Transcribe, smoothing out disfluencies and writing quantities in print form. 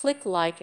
Click like